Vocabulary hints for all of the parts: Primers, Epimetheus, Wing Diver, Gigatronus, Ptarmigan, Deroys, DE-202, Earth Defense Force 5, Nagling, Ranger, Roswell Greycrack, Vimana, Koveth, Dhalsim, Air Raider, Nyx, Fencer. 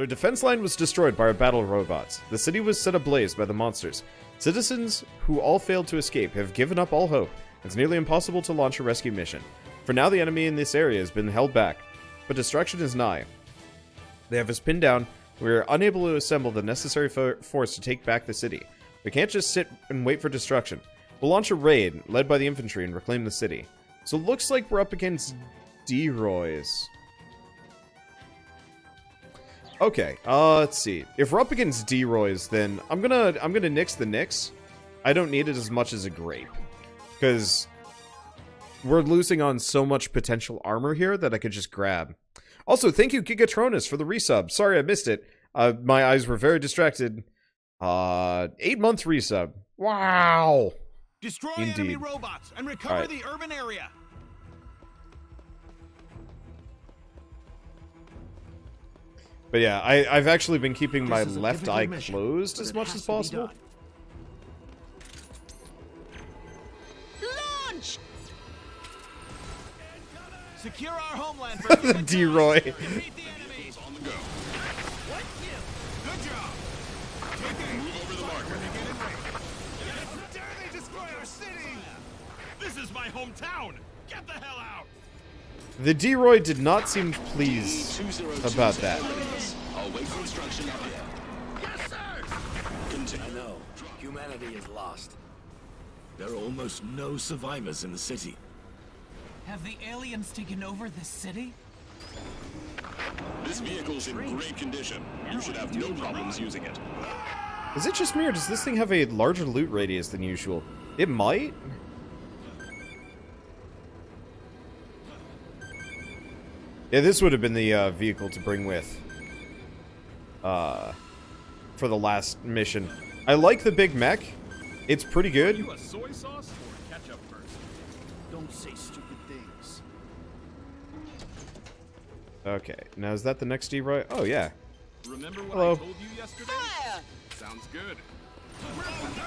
Their defense line was destroyed by our battle robots. The city was set ablaze by the monsters. Citizens who all failed to escape have given up all hope. It's nearly impossible to launch a rescue mission. For now, the enemy in this area has been held back, but destruction is nigh. They have us pinned down. We are unable to assemble the necessary force to take back the city. We can't just sit and wait for destruction. We'll launch a raid, led by the infantry, and reclaim the city. So it looks like we're up against Deroys. Okay, let's see. If we're up against Deroys, then I'm gonna nix the Nyx. I don't need it as much as a grape, because we're losing on so much potential armor here that I could just grab. Also, thank you, Gigatronus, for the resub. Sorry I missed it. My eyes were very distracted. 8-month resub. Wow. Destroy enemy robots and recover the urban area. But yeah, I've actually been keeping my left eye closed as much as possible. Launch! Secure our homeland for Deroy. Defeat the enemies on the go. What kill? Good job. Move over the marker to get it. Dare they destroy our city? This is my hometown. Get the hell out. The Deroy did not seem pleased about that. Await construction up here. Yes, sir! No, humanity is lost. There are almost no survivors in the city. Have the aliens taken over this city? This vehicle's in great condition. You should have no problems using it. Is it just me, or does this thing have a larger loot radius than usual? It might? Yeah, this would have been the vehicle to bring with for the last mission. I like the big mech. It's pretty good. Are you a soy sauce or a ketchup person? Don't say stupid things. Okay, now is that the next Deroy? Oh yeah. Remember what I told you yesterday? Fire! Sounds good. We're on the go!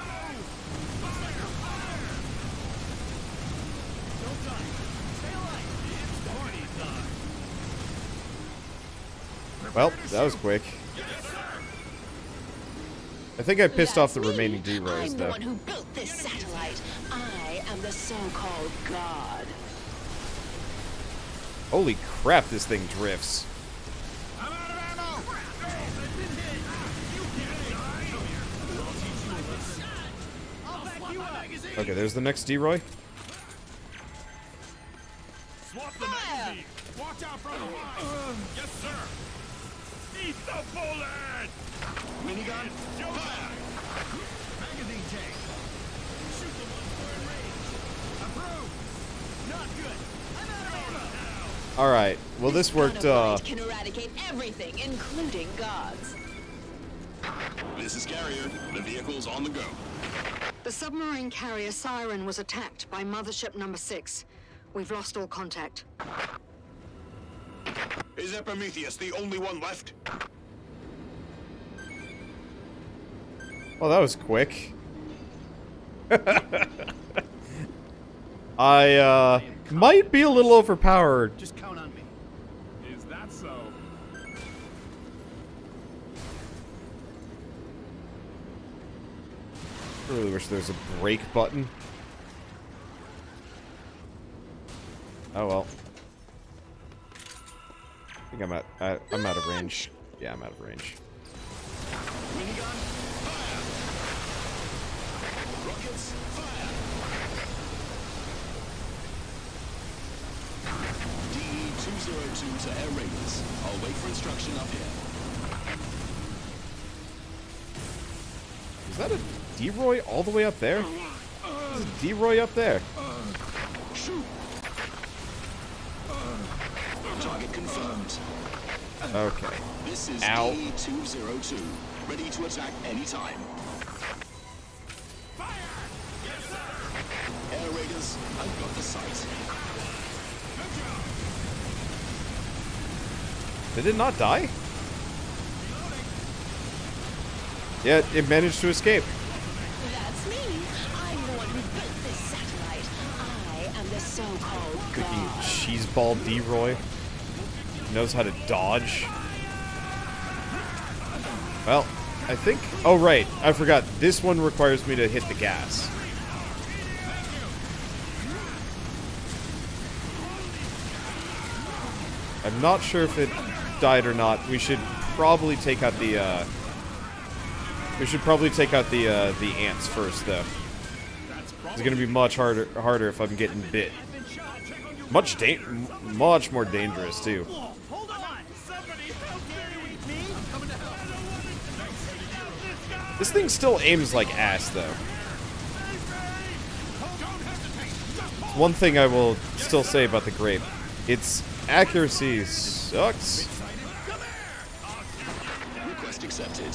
Fire! Don't die. Stay alive. It's party time. Well, that was quick. I think I pissed off the remaining Deroys, though. I'm the one who built this satellite. I am the so-called god. Holy crap, this thing drifts. I'm out of ammo. Okay, there's the next Deroy. Swap the magazine. Watch out from the line. Yes, sir. Eat the bullet! Minigun, fire! Magazine tank! Shoot the ones who are in range! Approved! Not good! I'm out of ammo! Alright, well this worked, can eradicate everything, including gods. This is Carrier. The vehicle's on the go. The submarine carrier Siren was attacked by Mothership Number 6. We've lost all contact. Is Epimetheus the only one left? Well, that was quick. I might be a little overpowered. Just count on me. Is that so? I really wish there was a break button. Oh well. I think I'm out of range. Yeah, I'm out of range. Minigun, fire! Rockets, fire! DE-202 to Air Raiders. I'll wait for instruction up here. Is that a Deroy all the way up there? There's a Deroy up there. Shoot! Target confirmed. Okay. This is DE-202. Ready to attack anytime. Fire! Yes, sir! Air Raiders, I've got the sight. Did it not die? Yeah, it managed to escape. That's me. I'm the one who built this satellite. I am the so-called cookie cheeseball Deroy. Knows how to dodge. Well, I think... Oh, right. I forgot. This one requires me to hit the gas. I'm not sure if it died or not. We should probably take out the... the ants first, though. It's gonna be much harder if I'm getting bit. Much more dangerous too. This thing still aims like ass, though. One thing I will still say about the grape, its accuracy sucks. Request accepted.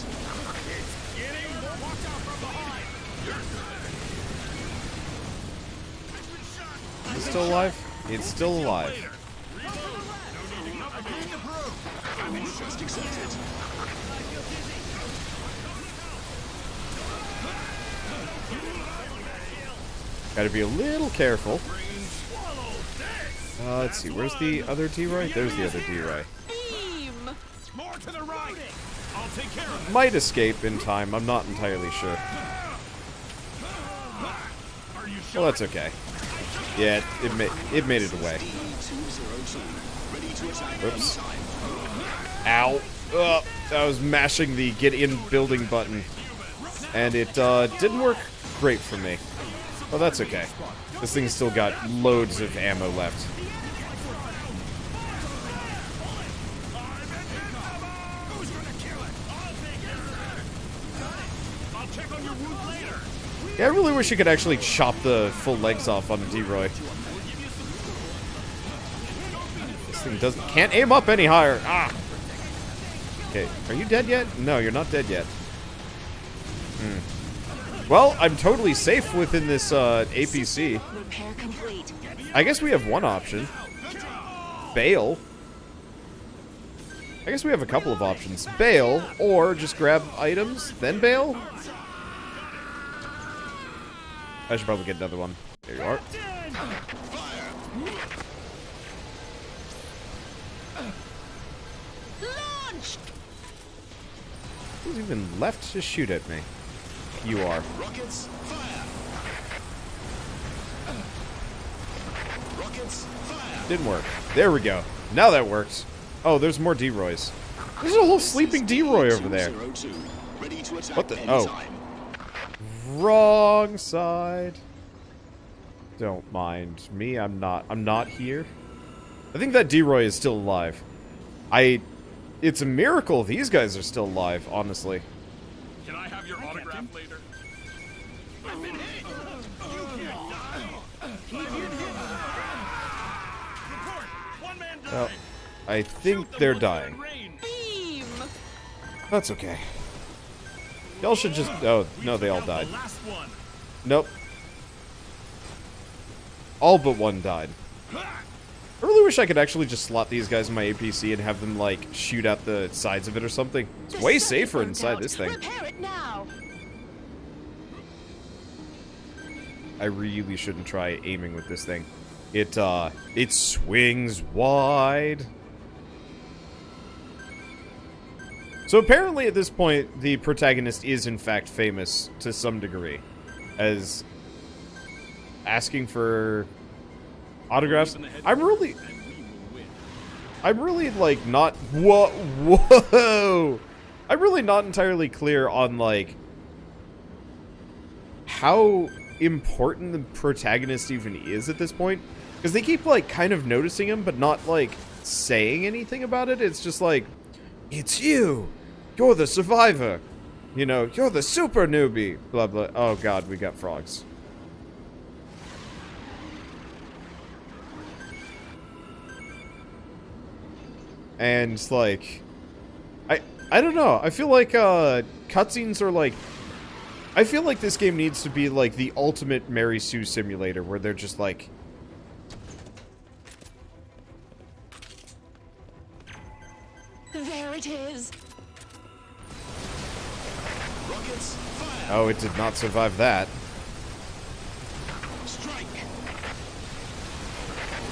Is it still alive? It's still alive. Gotta be a little careful. Let's see, where's the other Deroy? There's the other Deroy. Might escape in time, I'm not entirely sure. Well, that's okay. Yeah, it made it away. Oops. Ow. I was mashing the get in building button. And it didn't work great for me. Well, that's okay. This thing's still got loads of ammo left. Yeah, I really wish you could actually chop the full legs off on Deroy. This thing can't aim up any higher. Ah. Okay, are you dead yet? No, you're not dead yet. Hmm. Well, I'm totally safe within this APC. I guess we have one option. Bail. I guess we have a couple of options. Bail, or just grab items, then bail? I should probably get another one. There you are. Who's even left to shoot at me? You are. Rockets, fire. Rockets, fire. Didn't work. There we go. Now that works. Oh, there's more Deroys. There's a whole sleeping Deroy over there. What the? Oh. Wrong side. Don't mind me. I'm not here. I think that Deroy is still alive. It's a miracle these guys are still alive, honestly. Can I have your autograph later? I've been hit. You can't die. Report. One man died. Well, I think they're dying. That's okay. Y'all should just... Oh, no, they all died. Nope. All but one died. I really wish I could actually just slot these guys in my APC and have them, like, shoot out the sides of it or something. It's way safer inside this thing. I really shouldn't try aiming with this thing. It swings wide. So apparently at this point, the protagonist is in fact famous to some degree, as asking for autographs. I'm really like not, whoa, I'm really not entirely clear on like how important the protagonist even is at this point. Because they keep like kind of noticing him, but not like saying anything about it. It's just like, it's you. You're the survivor. You know, you're the super newbie. Blah, blah. Oh, God, we got frogs. And, like... I don't know. I feel like cutscenes are, like... I feel like this game needs to be, like, the ultimate Mary Sue simulator, where they're just, like... There it is. Rockets, fire. Oh, it did not survive that. Strike.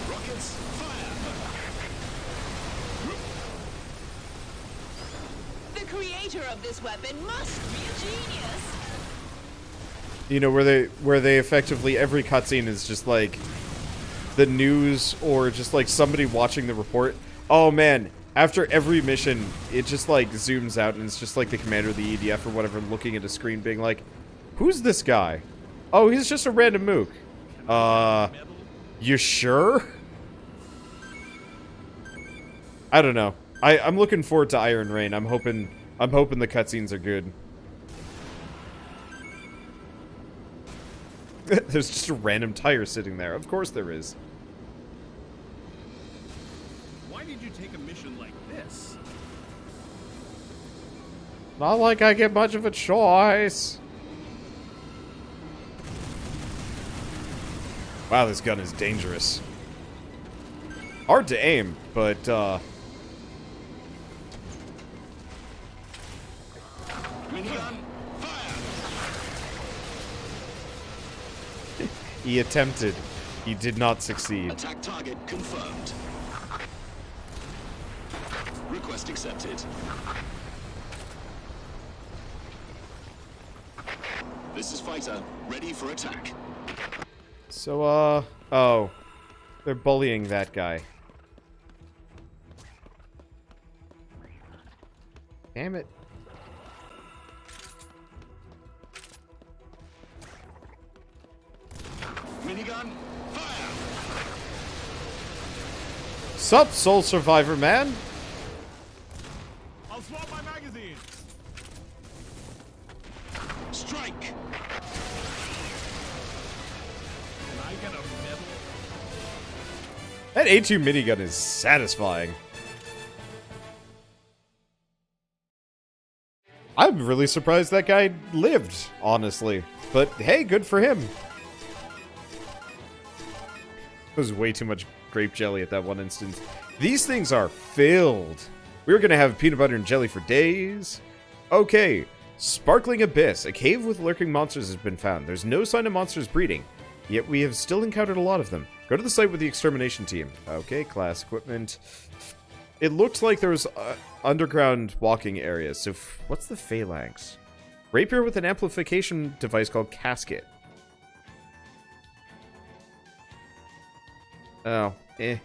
Rockets, fire. The creator of this weapon must be a genius. You know, where they effectively every cutscene is just like the news or just like somebody watching the report. Oh man, after every mission, it just like zooms out and it's just like the commander of the EDF or whatever looking at a screen being like, who's this guy? Oh, he's just a random mook. You sure? I don't know. I'm looking forward to Iron Rain. I'm hoping the cutscenes are good. There's just a random tire sitting there. Of course there is. Why did you take a mission like this? Not like I get much of a choice. Wow, this gun is dangerous. Hard to aim, but he attempted. He did not succeed. Attack target confirmed. Request accepted. This is fighter, ready for attack. So, oh. They're bullying that guy. Damn it. Minigun, fire! Sup, Soul Survivor, man? I'll swap my magazine. Strike! Can I get a medal? That A2 minigun is satisfying. I'm really surprised that guy lived, honestly. But hey, good for him. There was way too much grape jelly at that one instance. These things are filled. We were gonna have peanut butter and jelly for days. Okay, Sparkling Abyss. A cave with lurking monsters has been found. There's no sign of monsters breeding, yet we have still encountered a lot of them. Go to the site with the extermination team. Okay, class equipment. It looks like there's underground walking areas. So what's the phalanx? Rapier with an amplification device called casket. Oh, eh.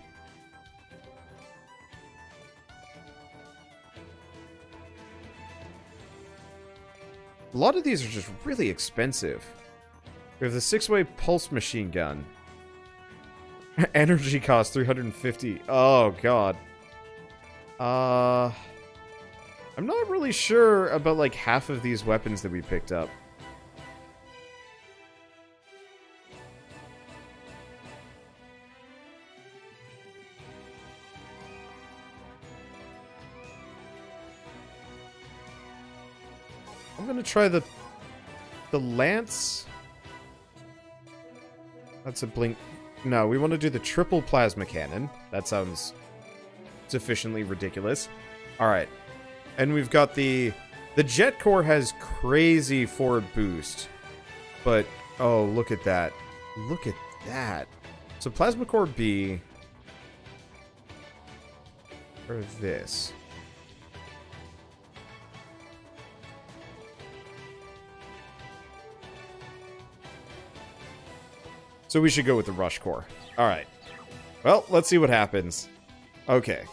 A lot of these are just really expensive. We have the 6-way pulse machine gun. Energy cost 350. Oh, God. I'm not really sure about like half of these weapons that we picked up. I'm gonna try the lance. That's a blink. No, we want to do the triple plasma cannon. That sounds sufficiently ridiculous. All right, and we've got the jet core has crazy forward boost, but oh look at that! Look at that! So plasma core B or this. So we should go with the rush core. Alright. Well, let's see what happens. Okay.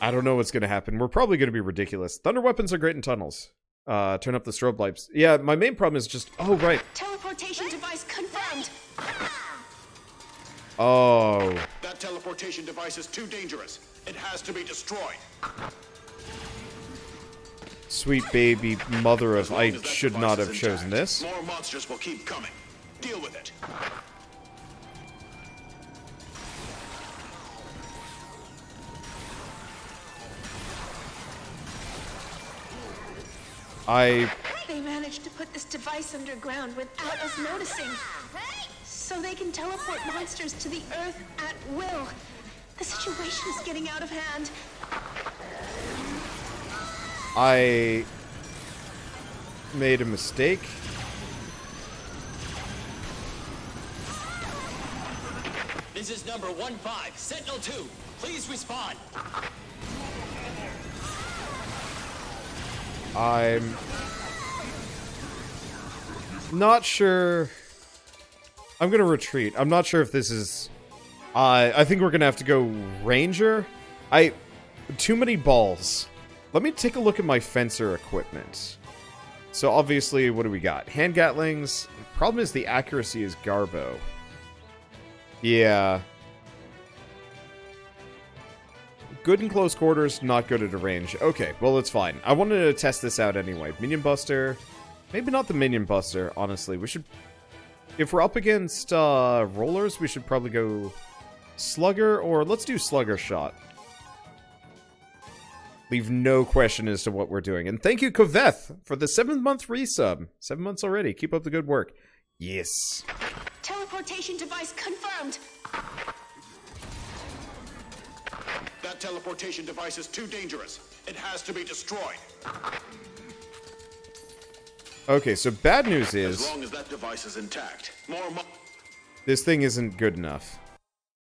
I don't know what's going to happen. We're probably going to be ridiculous. Thunder weapons are great in tunnels. Turn up the strobe lights. Yeah, my main problem is just... Oh, right. Teleportation device confirmed. Oh. That teleportation device is too dangerous. It has to be destroyed. Sweet baby mother of... I should not have chosen this. More monsters will keep coming. Deal with it. They managed to put this device underground without us noticing. So they can teleport monsters to the Earth at will. The situation is getting out of hand. I made a mistake. This is number 15, Sentinel-2. Please respond. I'm not sure. I'm gonna retreat. I'm not sure if this is... I think we're gonna have to go Ranger. Too many balls. Let me take a look at my Fencer equipment. So obviously, what do we got? Hand Gatlings. The problem is the accuracy is Garbo. Yeah. Good in close quarters, not good at a range. Okay, well, it's fine. I wanted to test this out anyway. Minion Buster. Maybe not the Minion Buster, honestly. We should... If we're up against rollers, we should probably go Slugger, or let's do Slugger Shot. Leave no question as to what we're doing. And thank you, Koveth, for the 7th month resub. 7 months already. Keep up the good work. Yes. Teleportation device confirmed. That teleportation device is too dangerous. It has to be destroyed. Okay, so bad news is... As long as that device is intact, this thing isn't good enough.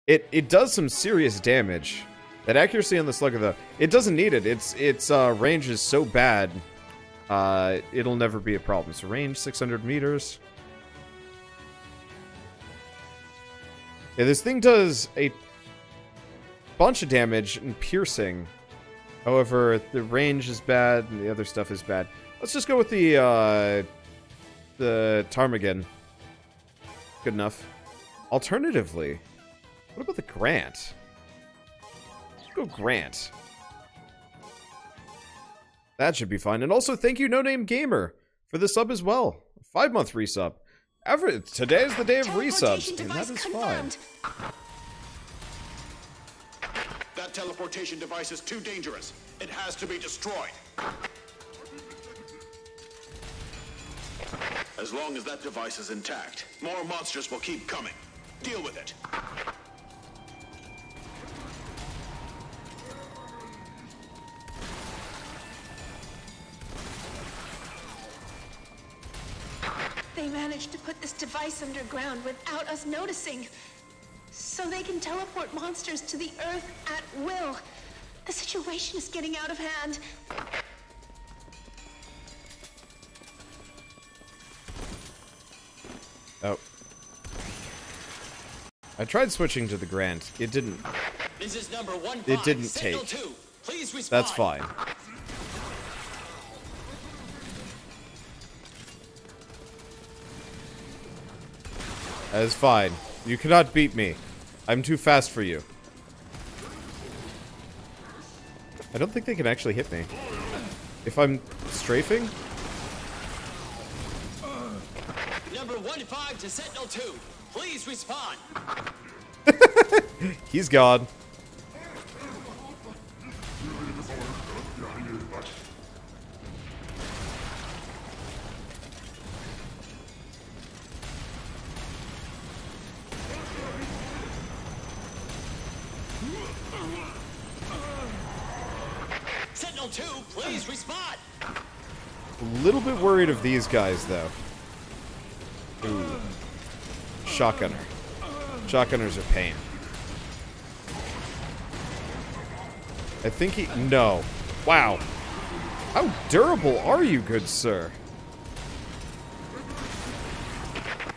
It does some serious damage. That accuracy on the Slugger, though, it doesn't need it. Its range is so bad, it'll never be a problem. So range, 600 meters. Yeah, this thing does a... bunch of damage and piercing. However, the range is bad and the other stuff is bad. Let's just go with the Ptarmigan. Good enough. Alternatively, what about the Grant? Let's go Grant. That should be fine. And also, thank you, No Name Gamer, for the sub as well. 5-month resub. Today is the day of resubs, and that is fine. That teleportation device is too dangerous. It has to be destroyed. As long as that device is intact, more monsters will keep coming. Deal with it. They managed to put this device underground without us noticing. So they can teleport monsters to the Earth at will. The situation is getting out of hand. Oh. I tried switching to the Grant. It didn't. This is number 1. It didn't take. Please respond. That's fine. That is fine. You cannot beat me. I'm too fast for you. I don't think they can actually hit me. If I'm strafing? Number 1-5 to Sentinel-2. Please respond. He's gone. Little bit worried of these guys, though. Ooh. Shotgunner. Shotgunners are pain. I think he... No. Wow. How durable are you, good sir?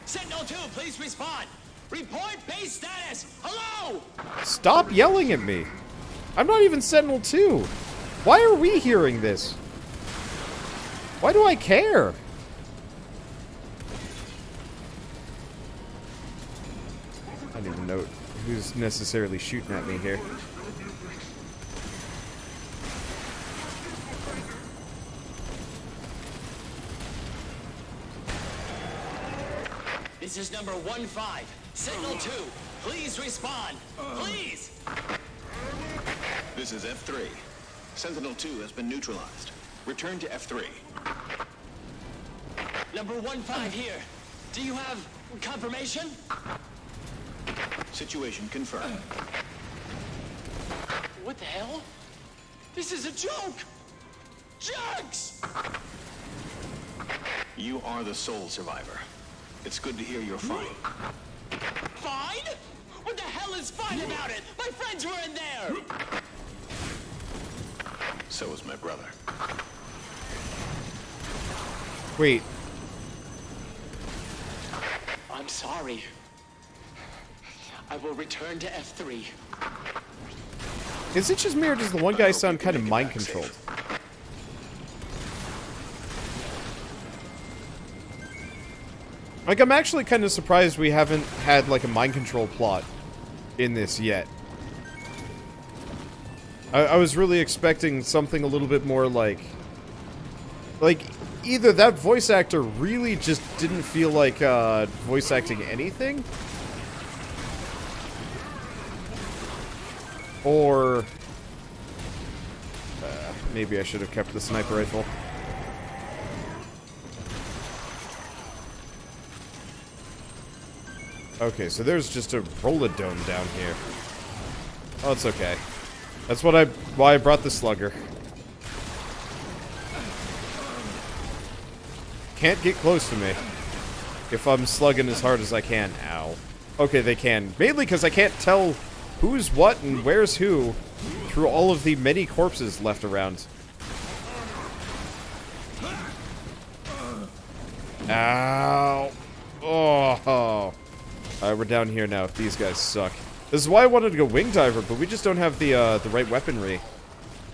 Sentinel-2, please respond. Report base status. Hello! Stop yelling at me. I'm not even Sentinel-2. Why are we hearing this? Why do I care? I don't even know who's necessarily shooting at me here. This is number 1-5. Sentinel-2, please respond. Please! This is F3. Sentinel-2 has been neutralized. Return to F3. Number 1-5 here. Do you have confirmation? Situation confirmed. What the hell? This is a joke! Jerks! You are the sole survivor. It's good to hear you're fine. Fine? What the hell is fine about it? My friends were in there! So was my brother. Wait. I'm sorry. I will return to F3. Is it just me or does the one guy sound kind of mind controlled? Like, I'm actually kind of surprised we haven't had, like, a mind control plot in this yet. I was really expecting something a little bit more like, either that voice actor really just didn't feel like, voice acting anything, or, maybe I should have kept the sniper rifle. Okay, so there's just a roller-dome down here. Oh, it's okay. That's what why I brought the slugger. Can't get close to me if I'm slugging as hard as I can. Ow. Okay, they can. Mainly because I can't tell who's what and where's who through all of the many corpses left around. Ow. Oh. We're down here now. These guys suck. This is why I wanted to go Wing Diver, but we just don't have the right weaponry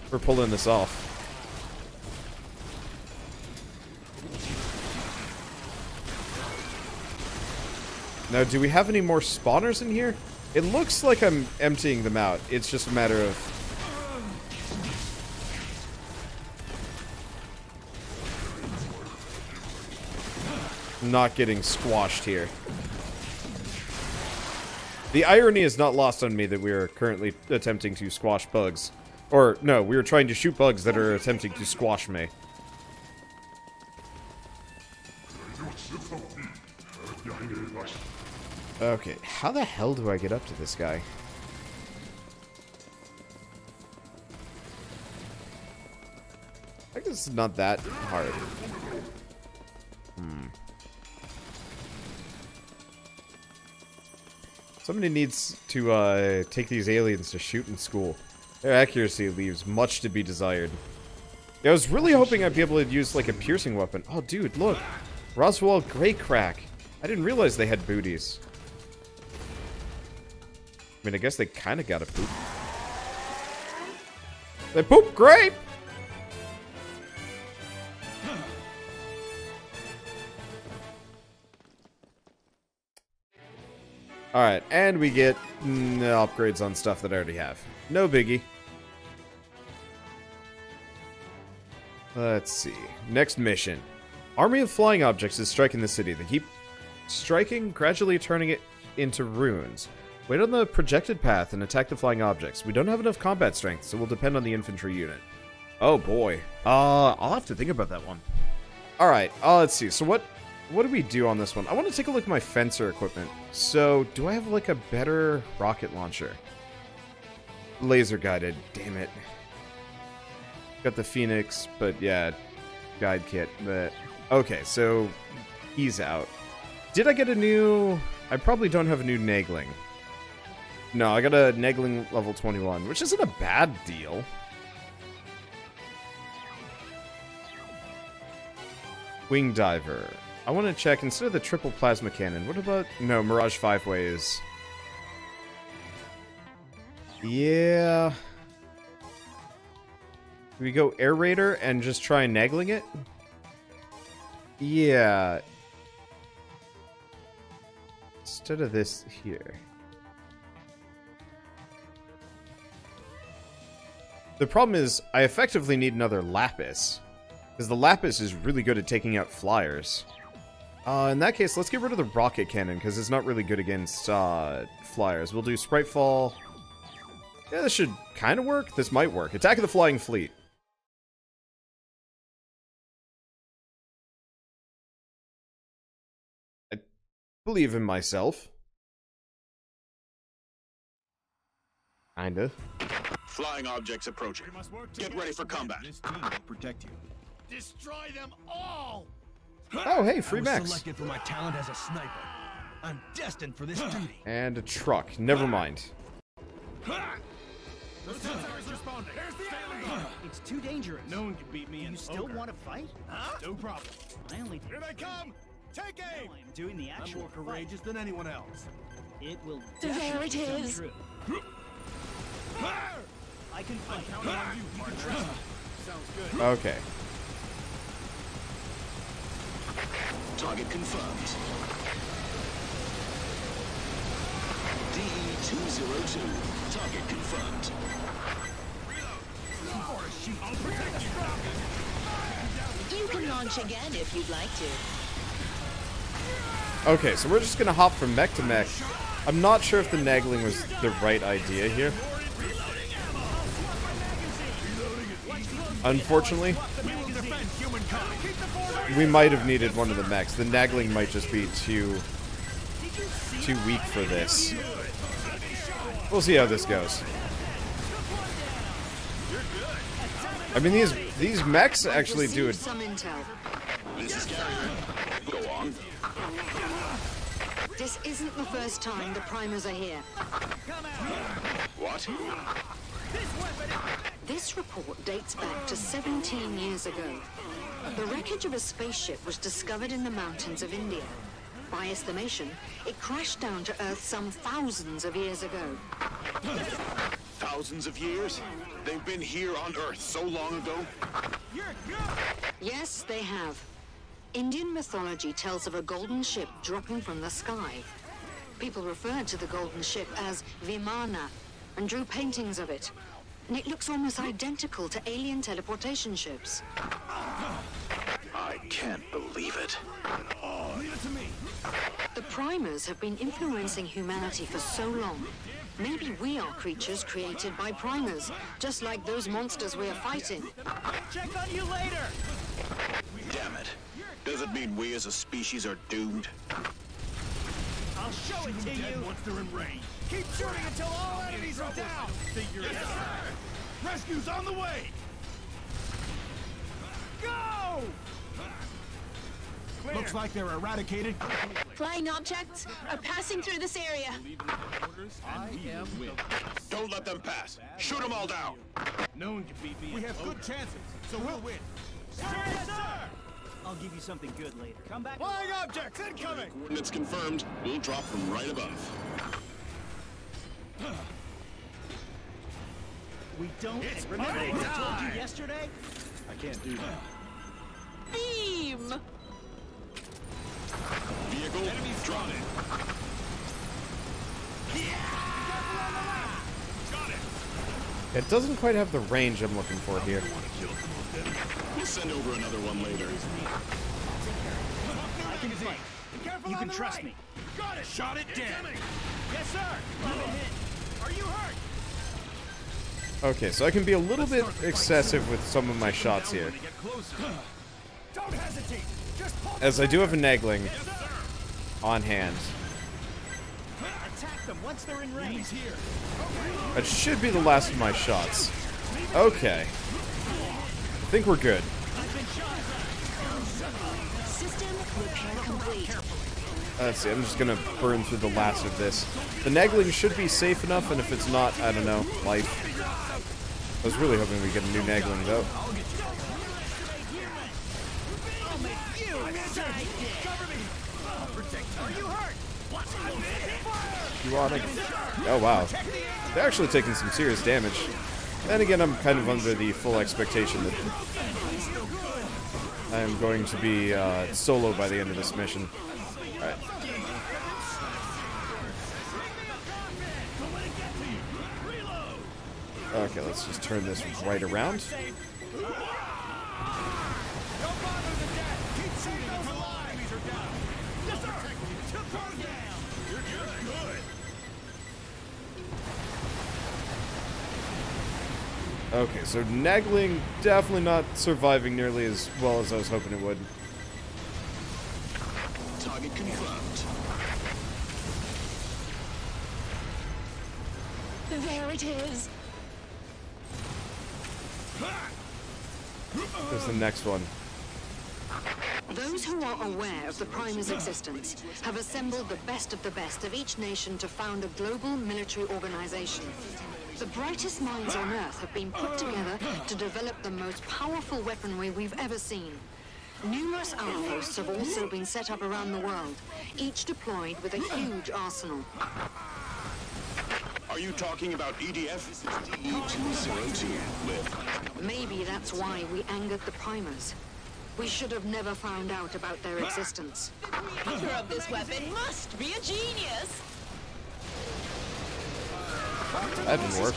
for pulling this off. Now, do we have any more spawners in here? It looks like I'm emptying them out. It's just a matter of... not getting squashed here. The irony is not lost on me that we are currently attempting to squash bugs. Or, no, we are trying to shoot bugs that are attempting to squash me. Okay, how the hell do I get up to this guy? I guess it's not that hard. Hmm. Somebody needs to take these aliens to shoot in school. Their accuracy leaves much to be desired. Yeah, I was really hoping I'd be able to use, like, a piercing weapon. Oh, dude, look. Roswell Greycrack. I didn't realize they had booties. I mean, I guess they kind of got a poop. They poop grape! Alright, and we get upgrades on stuff that I already have. No biggie. Let's see. Next mission. Army of flying objects is striking the city. They keep striking, gradually turning it into ruins. Wait on the projected path and attack the flying objects. We don't have enough combat strength, so we'll depend on the infantry unit. Oh boy. I'll have to think about that one. Alright, let's see. So what do we do on this one? I want to take a look at my Fencer equipment. So, do I have, like, a better rocket launcher? Laser-guided. Damn it. Got the Phoenix, but, yeah, guide kit. But okay, so he's out. Did I get a new... I probably don't have a new Nagling. No, I got a Nagling level 21, which isn't a bad deal. Wing Diver. I want to check, instead of the triple plasma cannon, what about... no, Mirage 5-way is... yeah... do we go Air Raider and just try nagling it? Yeah... instead of this here... the problem is, I effectively need another Lapis. Because the Lapis is really good at taking out flyers. In that case, let's get rid of the rocket cannon, because it's not really good against flyers. We'll do Sprite Fall. Yeah, this should kind of work. This might work. Attack of the Flying Fleet. I believe in myself. Kinda. Flying objects approaching. Get ready for combat. This team will protect you. Destroy them all! Oh, hey, free max. I was selected for my talent as a sniper. I'm destined for this duty. And a truck. Never mind. The sensor is responding. Here's the alien. It's too dangerous. No one can beat me in poker. You still want to fight? Huh? No problem. I only... Here they come! Take aim! Now I'm doing the actual fight. I'm more courageous than anyone else. It will definitely come true. I can fight. I count on you. You can trust me. Sounds good. Okay. Target confirmed. DE-202. Target confirmed. Reload. For a sheet. I'll protect you. You can launch again if you'd like to. Okay, so we're just gonna hop from mech to mech. I'm not sure if the naggling was the right idea here. Unfortunately, we might have needed one of the mechs. The naggling might just be too weak for this. We'll see how this goes. I mean, these mechs actually do it. This isn't the first time the primers are here. What? This report dates back to 17 years ago. The wreckage of a spaceship was discovered in the mountains of India. By estimation, it crashed down to Earth some thousands of years ago. Thousands of years? They've been here on Earth so long ago? Yes, they have. Indian mythology tells of a golden ship dropping from the sky. People referred to the golden ship as Vimana and drew paintings of it. And it looks almost identical to alien teleportation ships. I can't believe it. Leave it to me. The primers have been influencing humanity for so long. Maybe we are creatures created by primers, just like those monsters we are fighting. Check on you later. Damn it. Does it mean we as a species are doomed? I'll show it to you once they're in range. Keep shooting until all enemies are down. Figure it out. Rescue's on the way. Go! Clear. Looks like they're eradicated. Flying objects are passing through this area. Don't let them pass. Shoot them all down. No one can beat me. We have good chances, so we'll win. Yes, sir. I'll give you something good later. Come back. Flying objects incoming. Coordinates confirmed. We'll drop from right above. We don't. Remember what I told you yesterday? I can't do that. Beam. Vehicle. Enemies drawn in. Yeah! Got it. It doesn't quite have the range I'm looking for here. We'll send over another one later. I can fight. You can trust me. Got it. Shot it down. Yes, sir. Are you hurt? Okay, so I can be a little bit excessive with some of my shots here. Don't hesitate. Just pull as I do have a naggling on hand. Attack them once they're in range. That should be the last of my shots. Okay. I think we're good. System repair complete. Let's see, I'm just gonna burn through the last of this. The naggling should be safe enough, and if it's not, I don't know, life. I was really hoping we'd get a new naggling, though. You on it? Oh, wow. They're actually taking some serious damage. And again, I'm kind of under the full expectation that I am going to be solo by the end of this mission. Alright. Okay, let's just turn this right around. Okay, so naggling definitely not surviving nearly as well as I was hoping it would. Target confirmed. There it is. There's the next one. Those who are aware of the Primer's existence have assembled the best of each nation to found a global military organization. The brightest minds on Earth have been put together to develop the most powerful weaponry we've ever seen. Numerous outposts have also been set up around the world, each deployed with a huge arsenal. Are you talking about EDF? E-202. Maybe that's why we angered the Primers. We should have never found out about their existence. The creator of this weapon must be a genius! That didn't work.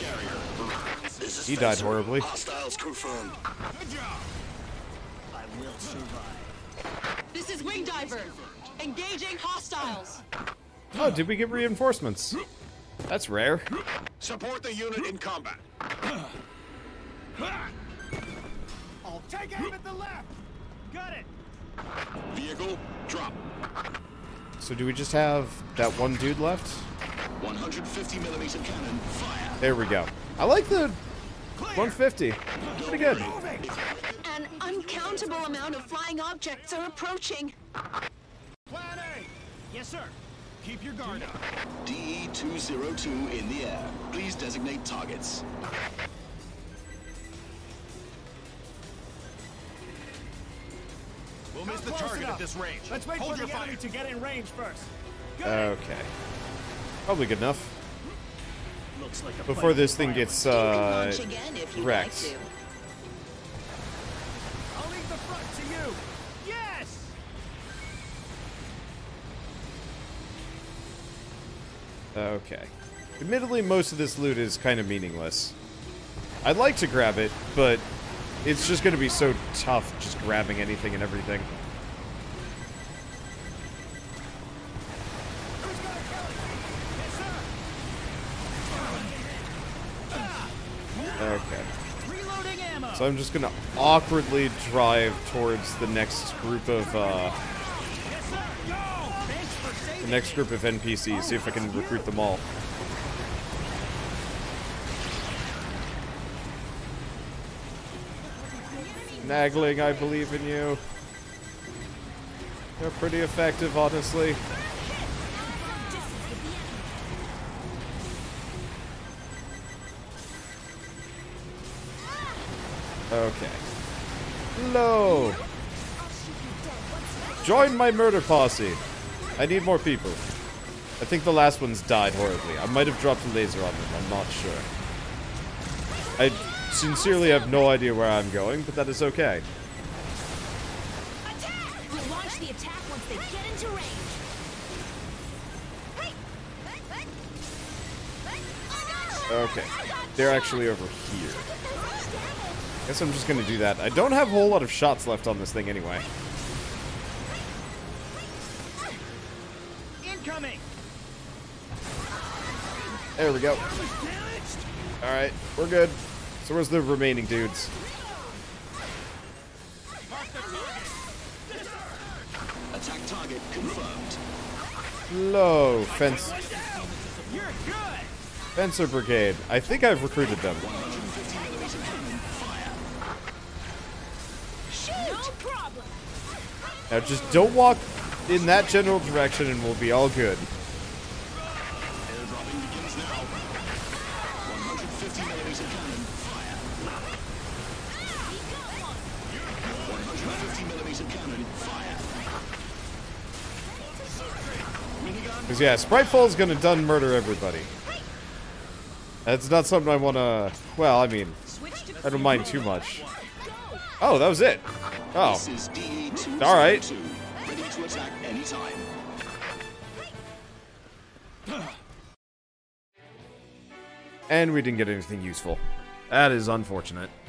He died horribly. Hostiles confirmed. Good job. I will survive. This is Wing Diver. Engaging hostiles. Oh, did we get reinforcements? That's rare. Support the unit in combat. I'll take aim at the left. Got it. Vehicle drop. So do we just have that one dude left? 150mm cannon fire. There we go. I like the 150. Pretty good. An uncountable amount of flying objects are approaching. Plan A. Yes, sir. Keep your guard up. DE-202 in the air. Please designate targets. We'll miss the target at this range. Let's wait for the enemy to get in range first. Okay. Probably good enough. Before this thing gets wrecked. I'll leave the front to you. Yes. Okay. Admittedly, most of this loot is kind of meaningless. I'd like to grab it, but it's just going to be so tough just grabbing anything and everything. So I'm just gonna awkwardly drive towards the next group of NPCs, see if I can recruit them all. Nagling, I believe in you. They're pretty effective, honestly. Okay. Hello! Join my murder posse! I need more people. I think the last one's died horribly. I might have dropped a laser on them, I'm not sure. I sincerely have no idea where I'm going, but that is okay. We'll launch the attack once they get into range. Okay. They're actually over here. I guess I'm just gonna do that. I don't have a whole lot of shots left on this thing anyway. Incoming. There we go. Alright, we're good. So where's the remaining dudes? Attack target confirmed. Low fence. You're good. Fencer Brigade. I think I've recruited them. Now just don't walk in that general direction and we'll be all good. Because yeah, Spritefall's gonna done murder everybody. That's not something I wanna... Well, I mean, I don't mind too much. Oh, that was it. Oh. Alright. Ready to attack anytime. And we didn't get anything useful. That is unfortunate.